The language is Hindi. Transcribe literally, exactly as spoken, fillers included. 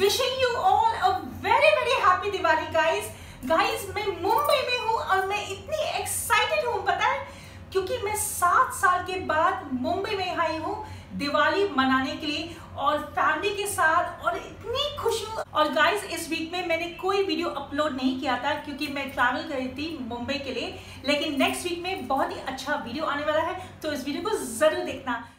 Wishing you all a very very happy Diwali guys. Guys मैं मुंबई में हूँ और मैं इतनी एक्साइटेड हूँ, पता है, क्योंकि मैं सात साल के बाद मुंबई में आई हूँ दिवाली मनाने के लिए और फैमिली के साथ, और इतनी खुश हूँ। और गाइस इस वीक में मैंने कोई वीडियो अपलोड नहीं किया था क्योंकि मैं ट्रैवल कर रही थी मुंबई के लिए, लेकिन नेक्स्ट वीक में बहुत ही अच्छा वीडियो आने वाला है, तो इस वीडियो को जरूर देखना।